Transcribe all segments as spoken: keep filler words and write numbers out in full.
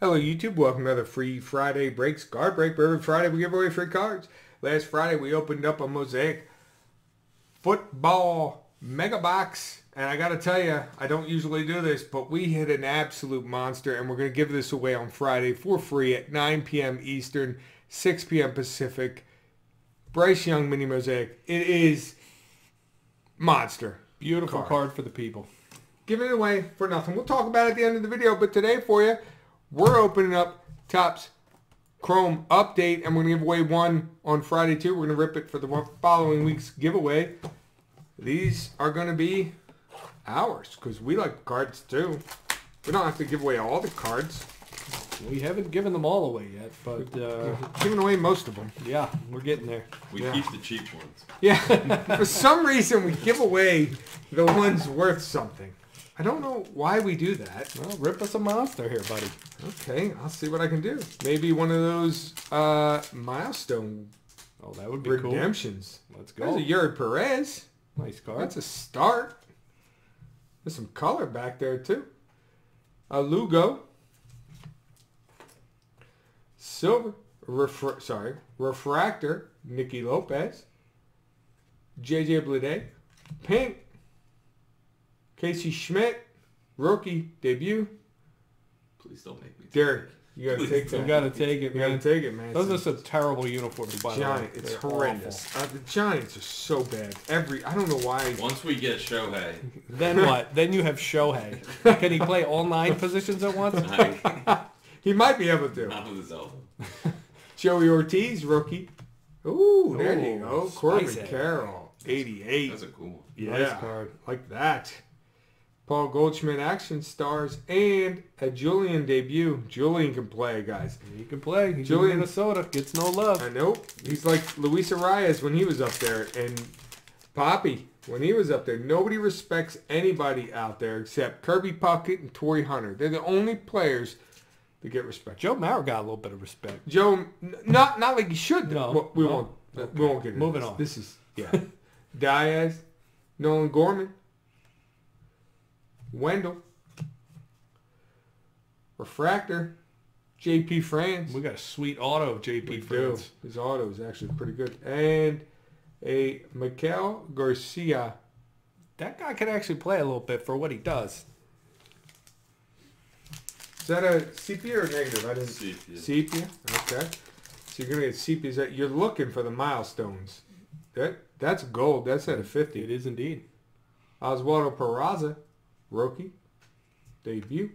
Hello YouTube, welcome to another free Friday breaks card break. Every Friday we give away free cards. Last Friday we opened up a Mosaic football mega box, and I gotta tell you, I don't usually do this, but we hit an absolute monster, and we're gonna give this away on Friday for free at nine P M Eastern, six P M Pacific. Bryce Young mini Mosaic. It is monster. Beautiful card, card for the people. Giving it away for nothing. We'll talk about it at the end of the video, but today for you, we're opening up Topps Chrome Update, and we're going to give away one on Friday, too. We're going to rip it for the following week's giveaway. These are going to be ours, because we like cards, too. We don't have to give away all the cards. We haven't given them all away yet, but... Uh, giving away most of them. Yeah, we're getting there. We yeah. keep the cheap ones. Yeah. For some reason, we give away the ones worth something. I don't know why we do that. Well, rip us a monster here, buddy. Okay, I'll see what I can do. Maybe one of those uh, milestone oh, that would be redemptions. Cool. Let's go. There's a Eury Perez. Nice card. That's a start. There's some color back there, too. A Lugo. Silver. Refra sorry. Refractor. Nicky Lopez. J J Bludek. Pink. Casey Schmitt, rookie debut. Please don't make me. Derek, you gotta take that. You gotta take it, man. You gotta take it, man. Those are some terrible uniforms, by the way. It's horrendous. Uh, the Giants are so bad. Every I don't know why. Once we get Shohei, then what? Then you have Shohei. Can he play all nine positions at once? He might be able to. Not with his elbow. Joey Ortiz, rookie. Ooh, there Ooh, you go. Corbin Carroll, eighty-eight. That's a cool one. Yeah, nice card. Like that. Paul Goldschmidt action stars and a Julian debut. Julian can play, guys. He can play. He's Julian in Minnesota gets no love. I know. He's like Luis Arias when he was up there, and Poppy when he was up there. Nobody respects anybody out there except Kirby Puckett and Torii Hunter. They're the only players that get respect. Joe Mauer got a little bit of respect. Joe, not not like he should. No, well, we no. won't. Okay. We won't get into moving this. on. This is yeah. Diaz, Nolan Gorman. Wendell, Refractor, J P France. We got a sweet auto of J P we France. Do. His auto is actually pretty good. And a Mikel Garcia. That guy can actually play a little bit for what he does. Is that a sepia or negative? I didn't sepia. Sepia. Okay. So you're gonna get sepias. That you're looking for the milestones. That that's gold. That's at a fifty. It is indeed. Oswaldo Peraza. Rookie, debut,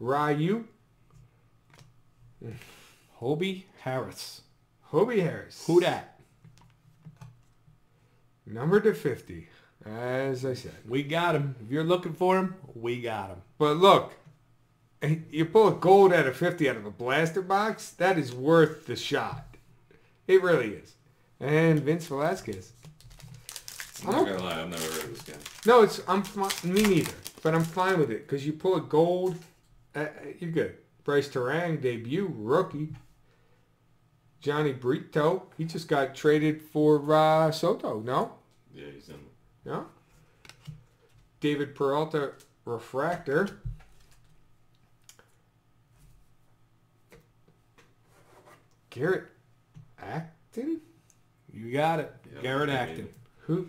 Ryu, Hobie Harris. Hobie Harris. Who dat? Number to fifty, as I said. We got him. If you're looking for him, we got him. But look, you pull a gold out of fifty out of a blaster box, that is worth the shot. It really is. And Vince Velasquez. I'm not gonna lie, I've never heard of this game. No, it's I'm me neither, but I'm fine with it because you pull a gold, uh, you're good. Bryce Terang debut rookie. Johnny Brito, he just got traded for uh, Soto. No. Yeah, he's in. No. David Peralta refractor. Garrett Acton. You got it, yeah, Garrett Acton. Who?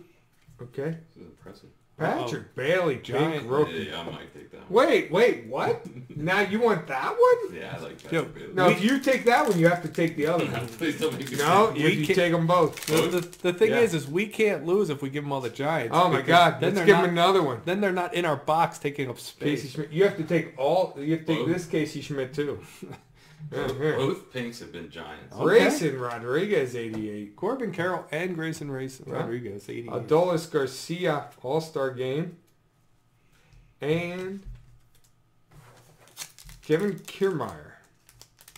Okay. This is impressive. Patrick Uh-oh. Bailey, Giant rookie. Yeah, yeah, I might take that one. Wait, wait, what? Now you want that one? Yeah, I like Patrick Yo, Bailey. No, we, if you take that one, you have to take the other one. Please don't make me No, you, you take them both. both? The, the thing yeah. is, is we can't lose if we give them all the Giants. Oh, my God. Let's give not, them another one. Then they're not in our box taking up space. Casey Schmitt. You have to take all, you have to take both. This Casey Schmitt, too. Yeah, yeah. Both pinks have been Giants. Okay. Grayson Rodriguez, eighty-eight. Corbin Carroll and Grayson Rodriguez, yeah. eighty-eight. Adolis Garcia, All-Star Game. And Kevin Kiermaier.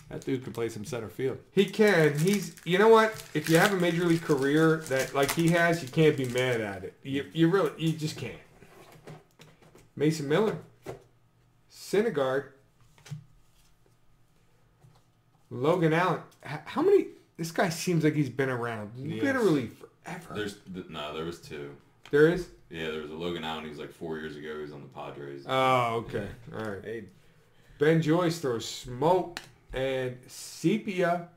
That dude can play some center field. He can. He's. You know what? If you have a major league career that like he has, you can't be mad at it. You, you really, you just can't. Mason Miller, Syndergaard. Logan Allen, how many? This guy seems like he's been around yes. literally forever. There's no, there was two. There is. Yeah, there was a Logan Allen. He was like four years ago. He was on the Padres. Oh, okay, yeah. all right. Hey, Ben Joyce throws smoke and sepia.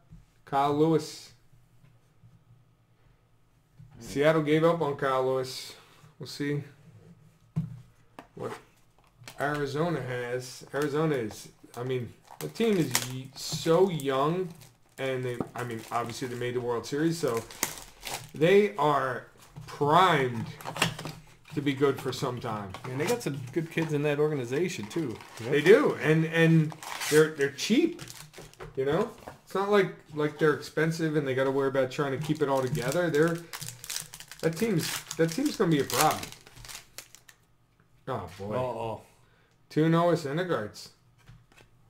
Kyle Lewis. Seattle gave up on Kyle Lewis. We'll see what Arizona has. Arizona is, I mean, the team is so young, and they, I mean, obviously they made the World Series, so they are primed to be good for some time. And they got some good kids in that organization too. Yep. They do, and and they're they're cheap. You know, it's not like like they're expensive and they got to worry about trying to keep it all together. They're that team's that team's gonna be a problem. Oh boy. Uh oh. Two Noah Syndergaards.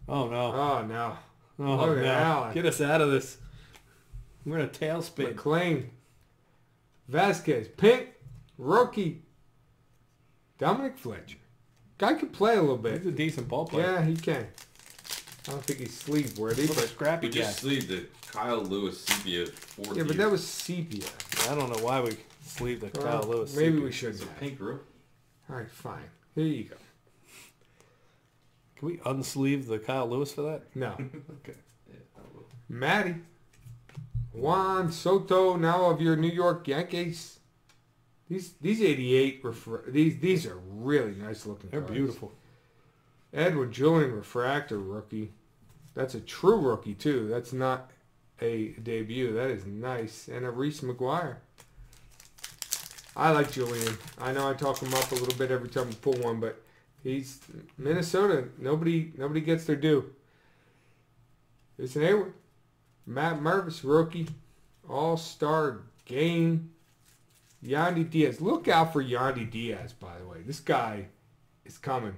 Oh no. Oh no. Oh, Logan no. Allen. Get us out of this. We're in a tailspin. McClain. Vasquez. Pink. Rookie. Dominic Fletcher. Guy can play a little bit. He's a decent ball player. Yeah, he can. I don't think he's sleeve worthy, but scrappy. We just sleeved the Kyle Lewis sepia fourth year. Yeah, but that was sepia. I don't know why we sleeved the well, Kyle Lewis maybe sepia. Maybe we should. It's a pink rookie. All right, fine. Here you go. Can we unsleeve the Kyle Lewis for that? No. Okay. Yeah, I will. Matty. Juan Soto, now of your New York Yankees. These these eighty-eight refer these these are really nice looking. They're cards. Beautiful. Edward Julian refractor rookie. That's a true rookie too. That's not a debut. That is nice. And a Reese McGuire. I like Julian. I know I talk him up a little bit every time we pull one, but he's Minnesota. Nobody nobody gets their due. It's an Hayward. Matt Mervis, rookie. All-star game. Yandy Diaz. Look out for Yandy Diaz, by the way. This guy is coming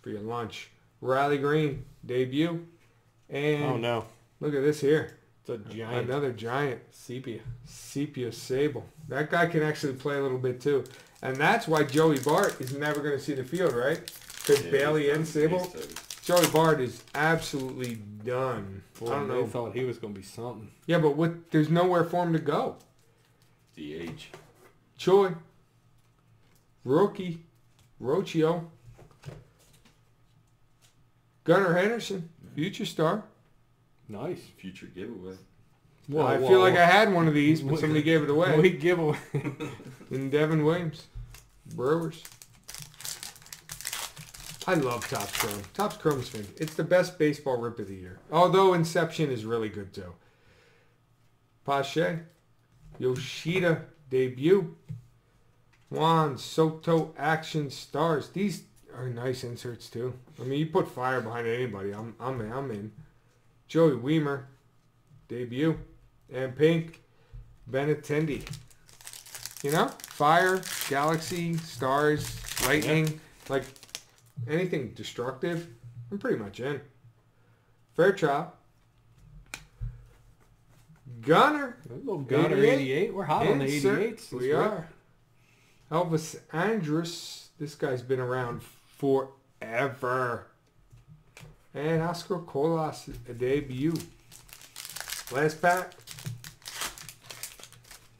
for your lunch. Riley Green, debut. And oh, no. Look at this here. It's a giant. Another giant. Sepia. Sepia Sable. That guy can actually play a little bit, too. And that's why Joey Bart is never going to see the field, right? Because yeah, Bailey and Sable. Joey Bart is absolutely done. Boy, I don't know. They thought he was going to be something. Yeah, but what? There's nowhere for him to go. D H. Choi. Rookie. Rocio. Gunnar Henderson. Future star. Nice. Future giveaway. Whoa, I whoa, feel whoa. like I had one of these, but somebody gave it away. We giveaway. And Devin Williams. Brewers. I love Topps Chrome. Topps Chrome's fan. It's the best baseball rip of the year. Although Inception is really good too. Pache. Yoshida debut. Juan Soto action stars. These are nice inserts too. I mean, you put fire behind anybody. I'm I'm I'm in. Joey Weimer debut. And pink. Ben Attendee. You know? Fire, galaxy, stars, lightning. Yep. Like anything destructive, I'm pretty much in. Fairchild. Gunner. Gunner eighty-eight. We're hot on the eighty-eights. We are. Elvis Andrus. This guy's been around forever. And Oscar Colas, a debut. Last pack.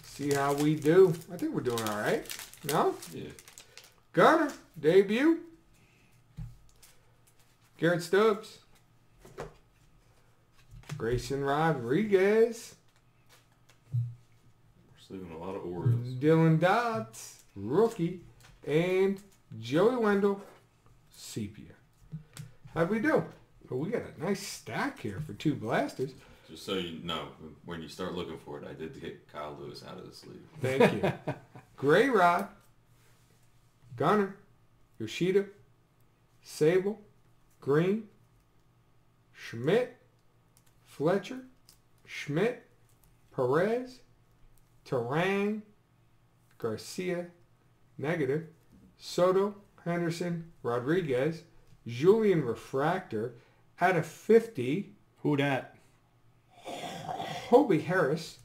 See how we do. I think we're doing all right. No? Yeah. Gunner, debut. Garrett Stubbs. Grayson Rodriguez. We're sleeving a lot of Orioles. Dylan Dodds, rookie. And Joey Wendell, sepia. How'd we do? Well, we got a nice stack here for two blasters. Just so you know, when you start looking for it, I did get Kyle Lewis out of the sleeve. Thank you. Gray Rod. Gunner. Yoshida. Sable. Green, Schmitt, Fletcher, Schmitt, Perez, Terang, Garcia, negative, Soto, Henderson, Rodriguez, Julian refractor, out of fifty. Who dat? Hobie Harris,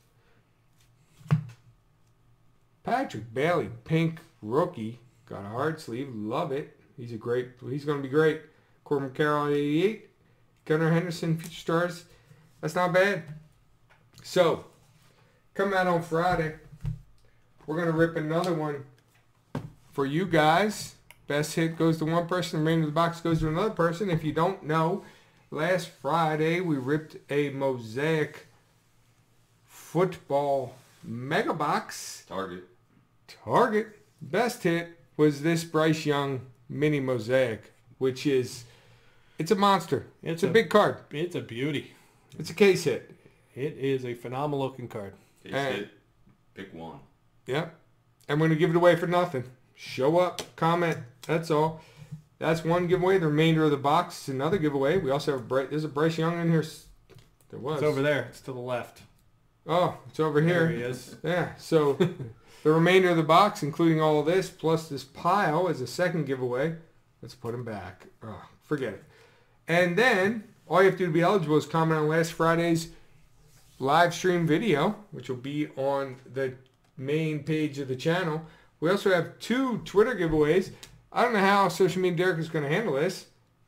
Patrick Bailey, pink rookie, got a hard sleeve, love it. He's a great. He's gonna be great. Corbin Carroll, eighty-eight. Gunnar Henderson, future stars. That's not bad. So, come out on Friday. We're going to rip another one for you guys. Best hit goes to one person. Remainder of the box goes to another person. If you don't know, last Friday we ripped a Mosaic football mega box. Target. Target. Best hit was this Bryce Young mini Mosaic, which is, it's a monster. It's, it's a, a big card. It's a beauty. It's a case hit. It is a phenomenal looking card. Case and, hit. Pick one. Yep. Yeah. I'm going to give it away for nothing. Show up. Comment. That's all. That's one giveaway. The remainder of the box is another giveaway. We also have Bryce. There's a Bryce Young in here. There was. It's over there. It's to the left. Oh, it's over here. There he is. Yeah. So the remainder of the box, including all of this, plus this pile, is a second giveaway. Let's put them back. Oh, forget it. And then all you have to do to be eligible is comment on last Friday's live stream video, which will be on the main page of the channel. We also have two Twitter giveaways. I don't know how Social Media Derek is going to handle this.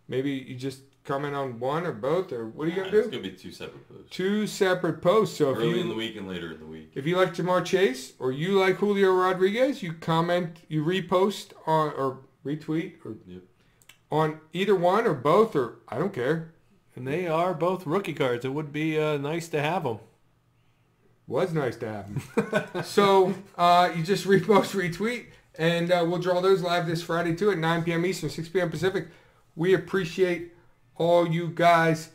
Maybe you just comment on one or both, or what are you going to do? It's going to be two separate posts. Two separate posts. So early if you, in the week and later in the week. If you like Jamar Chase or you like Julio Rodriguez, you comment, you repost on, or retweet or yep. on either one or both, or I don't care. And they are both rookie cards. It would be uh, nice to have them. Was nice to have them. So uh, you just repost, retweet, and uh, we'll draw those live this Friday too at nine P M Eastern, six P M Pacific. We appreciate all you guys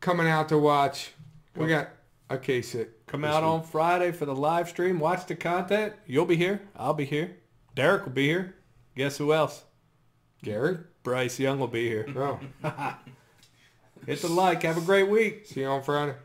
coming out to watch. We got a case hit. Come out on Friday for the live stream. Watch the content. You'll be here. I'll be here. Derek will be here. Guess who else? Gary. Bryce Young will be here. Oh. Hit the like. Have a great week. See you on Friday.